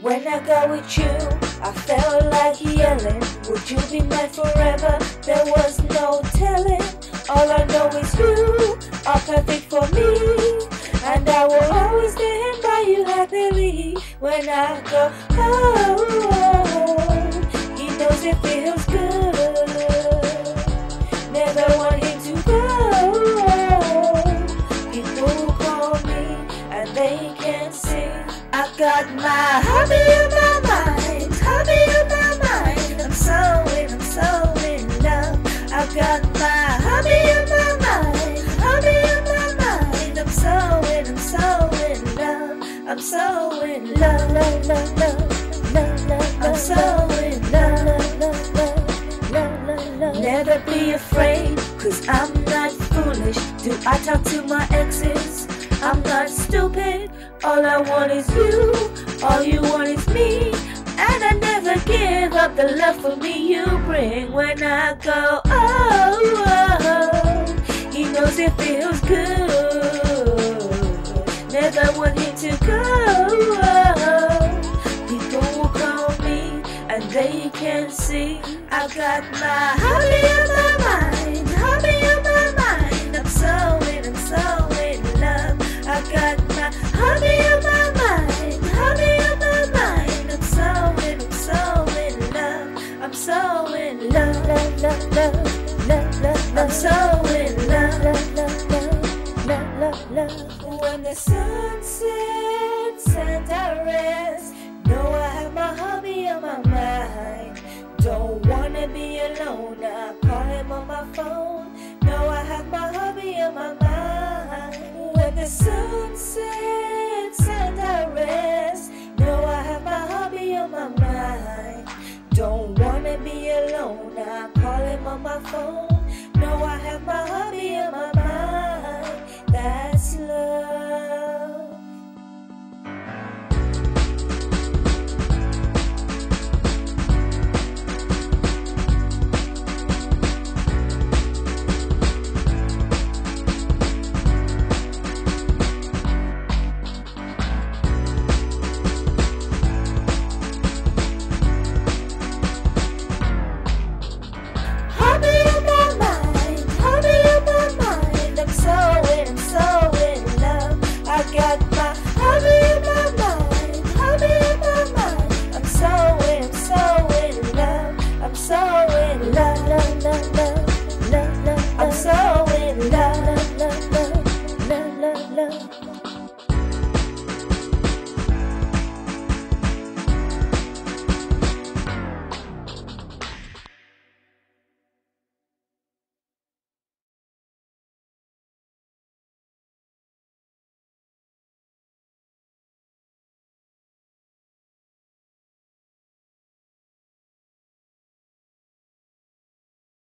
When I got with you, I felt like yelling. Would you be mine forever? There was no telling. All I know is you are perfect for me, and I will always stand by you happily. When I go home, he knows it feels good. Never want him to go. People call me and they can't see. I got my hubby on my mind, hubby on my mind. I'm so in love. I got my hubby on my mind, hubby on my mind. I'm so in love. I'm so in love. I'm so in love. Never be afraid, 'cause I'm not foolish. Do I talk to my exes? I'm not stupid. All I want is you, all you want is me, and I never give up the love for me you bring. When I go, oh, he knows it feels good. Never want him to go. People will call me and they can't see. I got my hubby on my mind, hubby on my mind. I'm so in love. I got my hubby on my mind, hubby on my mind. I'm so in love. I'm so in love. I'm so in love. When the sun sets.